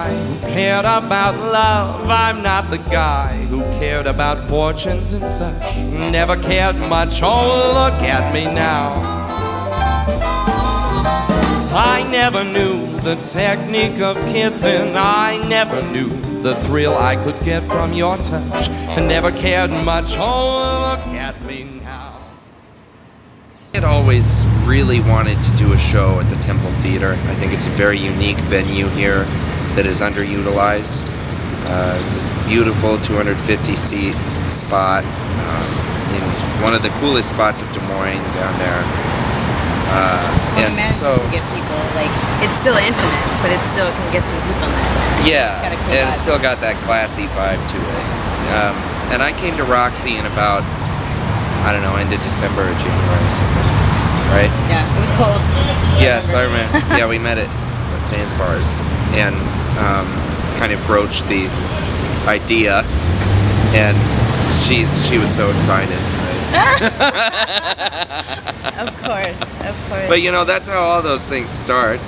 guy who cared about love. I'm not the guy who cared about fortunes and such. Never cared much, oh look at me now. I never knew the technique of kissing. I never knew the thrill I could get from your touch. Never cared much, oh look at me now. I had always really wanted to do a show at the Temple Theater. I think it's a very unique venue here that is underutilized. It's this beautiful 250-seat spot in one of the coolest spots of Des Moines down there. Well, and so to give people, like, it's still intimate, but it still can get some people in there. Yeah, it's got a cool vibe. It's still got that classy vibe to it. And I came to Roxy in about, I don't know, end of December or January or something, right? Yeah, it was cold. Yes, I remember. Yeah, we met at Sands Bars and kind of broached the idea, and she was so excited. Right? Of course, of course. But you know, that's how all those things start.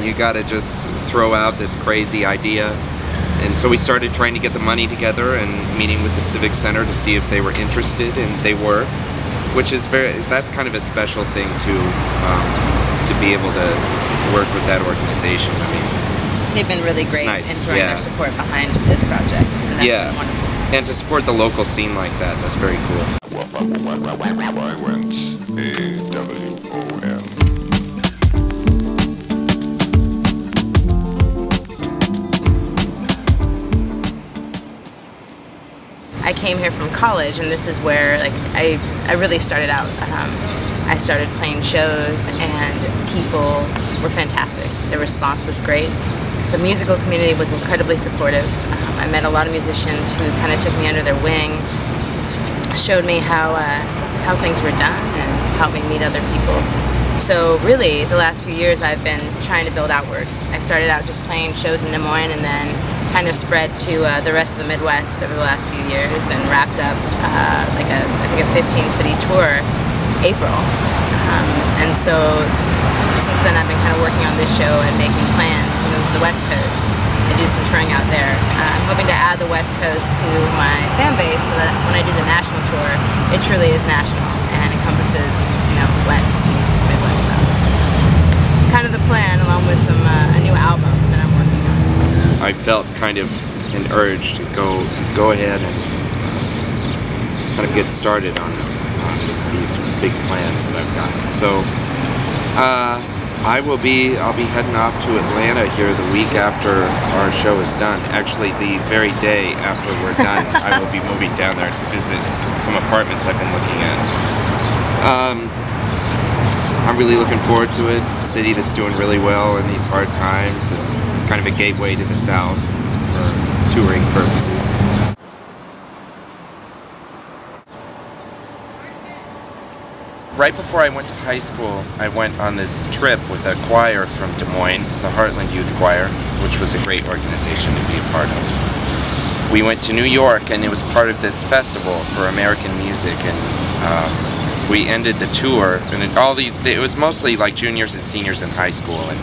You gotta just throw out this crazy idea. And so we started trying to get the money together and meeting with the Civic Center to see if they were interested, and they were, which is very, that's kind of a special thing to be able to work with that organization. I mean, they've been really great in throwing their support behind this project, and that's been wonderful. And to support the local scene like that, that's very cool. I came here from college, and this is where, like, I really started out. I started playing shows, and people were fantastic. The response was great. The musical community was incredibly supportive. I met a lot of musicians who kind of took me under their wing, showed me how things were done, and helped me meet other people. So really, the last few years I've been trying to build outward. I started out just playing shows in Des Moines, and then kind of spread to the rest of the Midwest over the last few years, and wrapped up like I think a 15-city tour, April. And so since then I've been kind of working on this show and making plans to move to the West Coast and do some touring out there. I'm hoping to add the West Coast to my fan base so that when I do the national tour, it truly is national and encompasses, you know, West, East, Midwest, South. Kind of the plan, along with some a new album that I'm working. I felt kind of an urge to go ahead and kind of get started on these big plans that I've got. So I'll be heading off to Atlanta here the week after our show is done. Actually, the very day after we're done, I will be moving down there to visit some apartments I've been looking at. I'm really looking forward to it. It's a city that's doing really well in these hard times. It's kind of a gateway to the South for touring purposes. Right before I went to high school, I went on this trip with a choir from Des Moines, the Heartland Youth Choir, which was a great organization to be a part of. We went to New York, and it was part of this festival for American music, and we ended the tour, and it was mostly like juniors and seniors in high school, and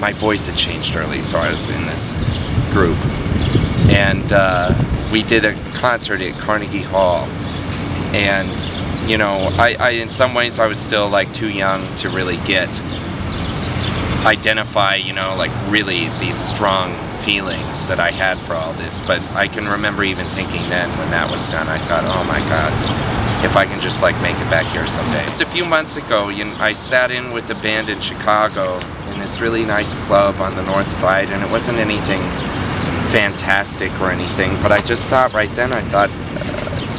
my voice had changed early, so I was in this group, and we did a concert at Carnegie Hall, and you know, I in some ways I was still like too young to really identify, you know, like really these strong feelings that I had for all this, but I can remember even thinking then when that was done, I thought, oh my God, if I can just like make it back here someday. Just a few months ago, you know, I sat in with the band in Chicago in this really nice club on the north side, and it wasn't anything fantastic or anything, but I just thought right then, I thought,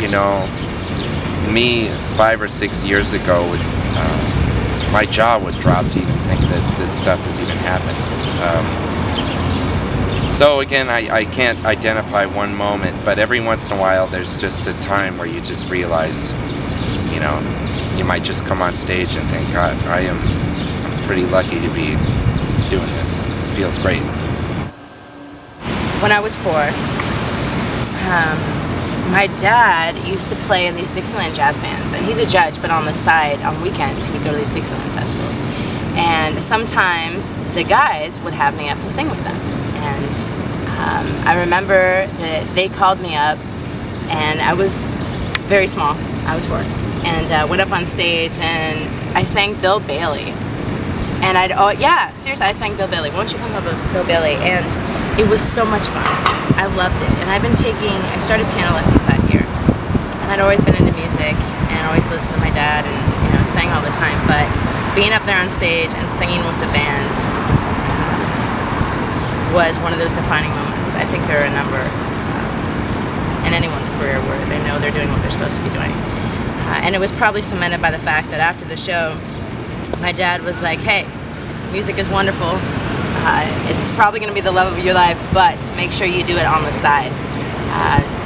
you know, me 5 or 6 years ago, my jaw would drop to even think that this stuff has even happened. So again, I can't identify one moment, but every once in a while there's just a time where you just realize, you know, you might just come on stage and think, God, I'm pretty lucky to be doing this. This feels great. When I was 4, my dad used to play in these Dixieland jazz bands, and he's a judge, but on the side, on weekends, he would go to these Dixieland festivals. And sometimes the guys would have me up to sing with them. weekends. I remember that they called me up, and I was very small, I was 4, and went up on stage and I sang Bill Bailey. And I sang Bill Bailey. Won't you come up with Bill Bailey? And it was so much fun. I loved it. And I started piano lessons that year. And I'd always been into music and always listened to my dad and, you know, sang all the time. But being up there on stage and singing with the band was one of those defining moments. I think there are a number in anyone's career where they know they're doing what they're supposed to be doing. And it was probably cemented by the fact that after the show, my dad was like, hey, music is wonderful, it's probably going to be the love of your life, but make sure you do it on the side.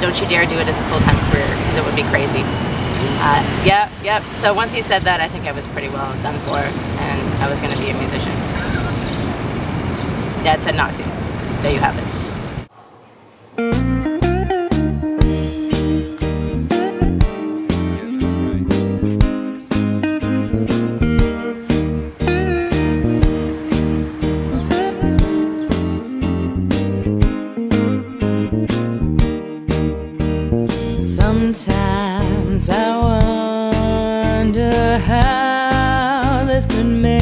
Don't you dare do it as a full-time career, because it would be crazy. Yep. So once he said that, I think I was pretty well done for, and I was going to be a musician. Dad said not to. There you have it. Sometimes I wonder how this could make